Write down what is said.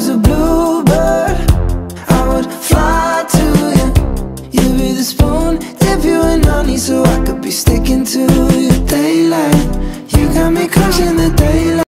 was a bluebird, I would fly to you. You'd be the spoon, dip you in honey so I could be sticking to your daylight. You got me crushing the daylight.